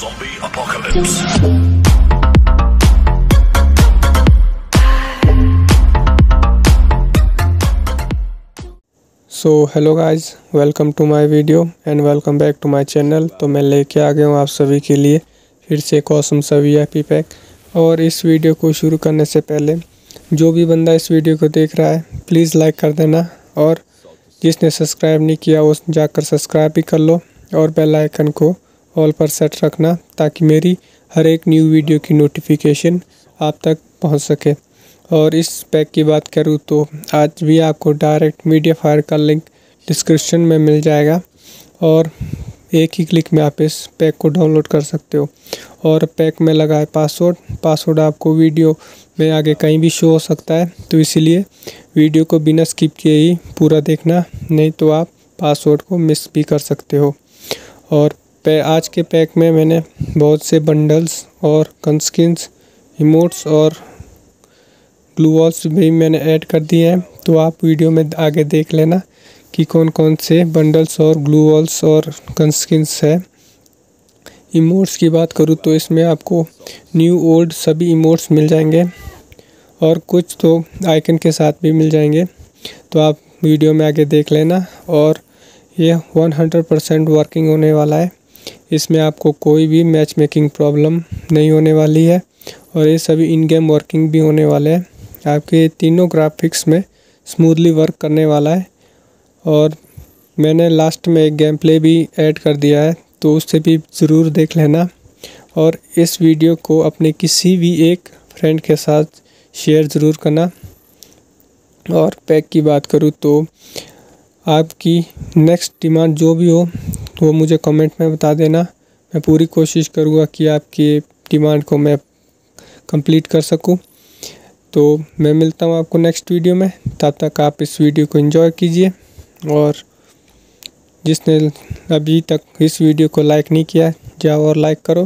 zombie apocalypse. So hello guys, welcome to my video and welcome back to my channel. तो मैं लेके आ गया हूँ आप सभी के लिए फिर से कॉस्मो वीआईपी पैक। और इस वीडियो को शुरू करने से पहले जो भी बंदा इस वीडियो को देख रहा है प्लीज़ लाइक कर देना, और जिसने सब्सक्राइब नहीं किया वो जाकर सब्सक्राइब भी कर लो, और बेल आइकन को ऑल पर सेट रखना ताकि मेरी हर एक न्यू वीडियो की नोटिफिकेशन आप तक पहुँच सके। और इस पैक की बात करूँ तो आज भी आपको डायरेक्ट MediaFire का लिंक डिस्क्रिप्शन में मिल जाएगा, और एक ही क्लिक में आप इस पैक को डाउनलोड कर सकते हो। और पैक में लगा है पासवर्ड आपको वीडियो में आगे कहीं भी शो हो सकता है, तो इसीलिए वीडियो को बिना स्किप किए ही पूरा देखना, नहीं तो आप पासवर्ड को मिस भी कर सकते हो। और आज के पैक में मैंने बहुत से बंडल्स और गनस्किन्स, इमोट्स और ग्लू वॉल्स भी मैंने ऐड कर दिए हैं, तो आप वीडियो में आगे देख लेना कि कौन कौन से बंडल्स और ग्लू वॉल्स और गनस्किन्स है। इमोट्स की बात करूँ तो इसमें आपको न्यू ओल्ड सभी इमोट्स मिल जाएंगे, और कुछ तो आइकन के साथ भी मिल जाएंगे, तो आप वीडियो में आगे देख लेना। और यह 100% वर्किंग होने वाला है, इसमें आपको कोई भी मैच मेकिंग प्रॉब्लम नहीं होने वाली है, और ये सभी इन गेम वर्किंग भी होने वाले हैं। आपके तीनों ग्राफिक्स में स्मूथली वर्क करने वाला है, और मैंने लास्ट में एक गेम प्ले भी ऐड कर दिया है, तो उससे भी ज़रूर देख लेना। और इस वीडियो को अपने किसी भी एक फ्रेंड के साथ शेयर ज़रूर करना। और पैक की बात करूँ तो आपकी नेक्स्ट डिमांड जो भी हो वो मुझे कमेंट में बता देना, मैं पूरी कोशिश करूँगा कि आपकी डिमांड को मैं कंप्लीट कर सकूँ। तो मैं मिलता हूँ आपको नेक्स्ट वीडियो में, तब तक आप इस वीडियो को एंजॉय कीजिए। और जिसने अभी तक इस वीडियो को लाइक नहीं किया जाओ और लाइक करो,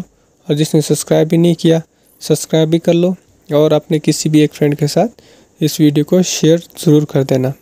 और जिसने सब्सक्राइब भी नहीं किया सब्सक्राइब भी कर लो, और अपने किसी भी एक फ्रेंड के साथ इस वीडियो को शेयर ज़रूर कर देना।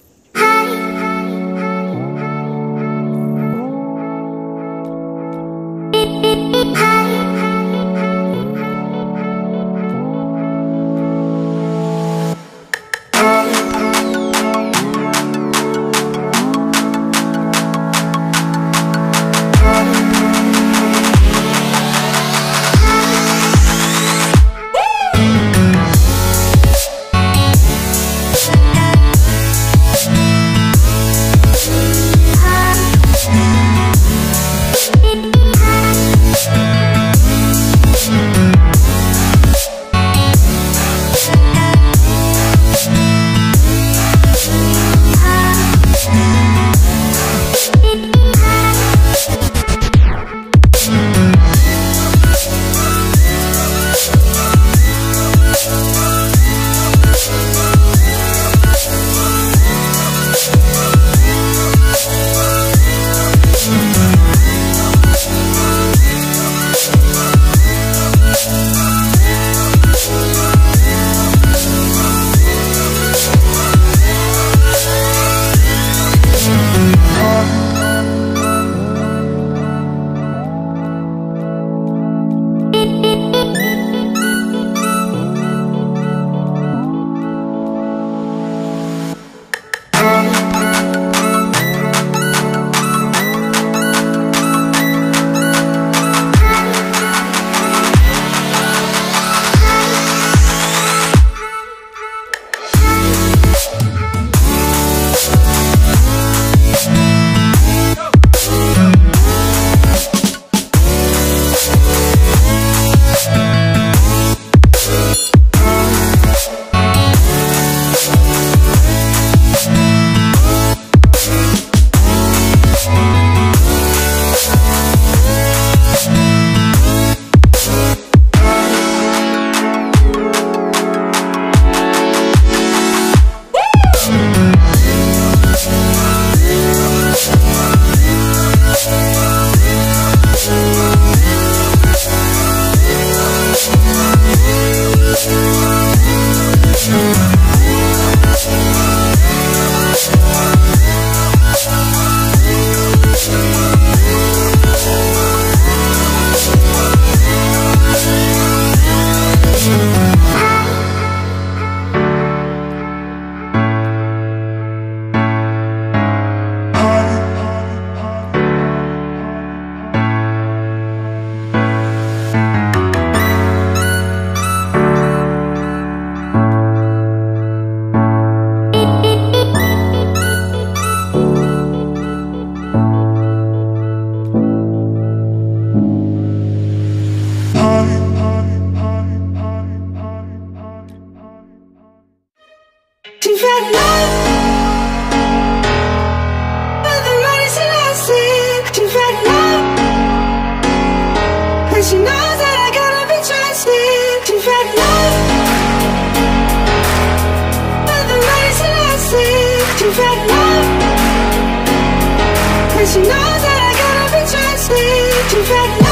and she knows that I gotta be trusted. She fell in love with the lights and I sleep. She fell in love and she knows that I gotta be trusted. She fell in love.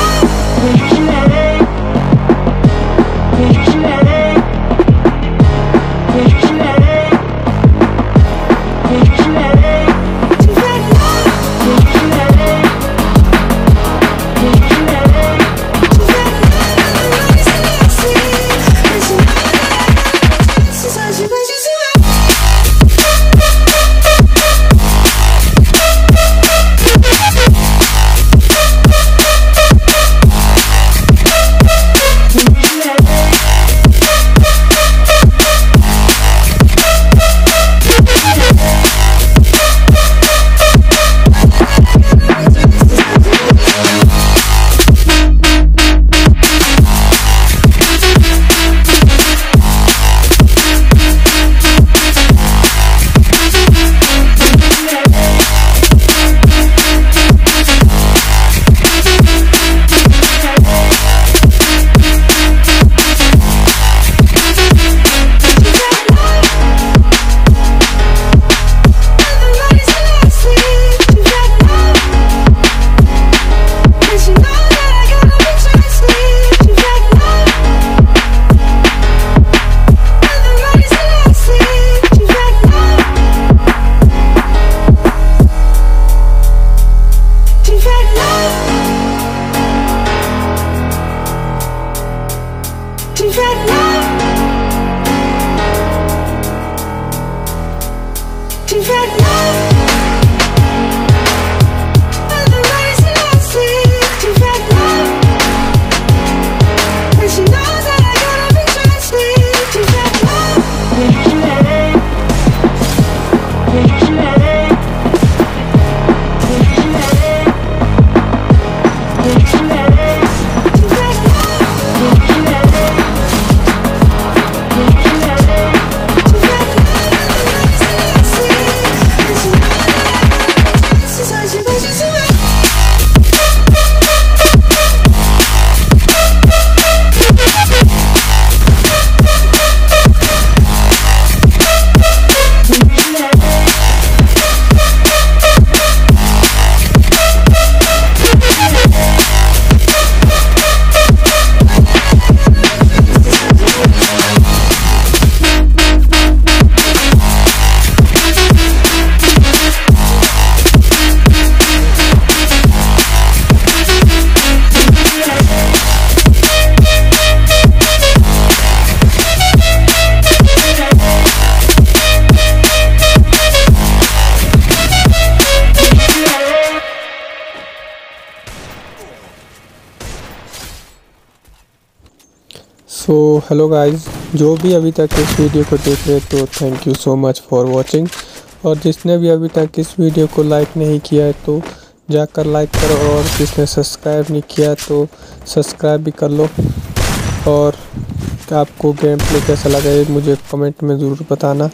तो hello guys, जो भी अभी तक इस video को देख रहे तो thank you so much for watching. और जिसने भी अभी तक इस वीडियो को लाइक नहीं किया है तो जाकर लाइक करो, और जिसने सब्सक्राइब नहीं किया तो सब्सक्राइब भी कर लो। और आपको गेम प्ले कैसा लगा ये मुझे कमेंट में ज़रूर बताना,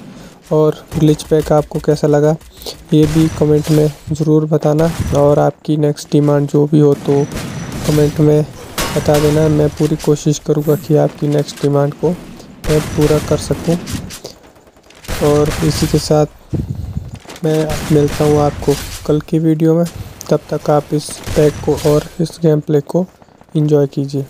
और ग्लिच पैक आपको कैसा लगा ये भी कमेंट में ज़रूर बताना। और आपकी नेक्स्ट डिमांड जो भी हो तो कमेंट में बता देना, मैं पूरी कोशिश करूँगा कि आपकी नेक्स्ट डिमांड को मैं पूरा कर सकूँ। और इसी के साथ मैं मिलता हूँ आपको कल की वीडियो में, तब तक आप इस पैक को और इस गेम प्ले को एंजॉय कीजिए।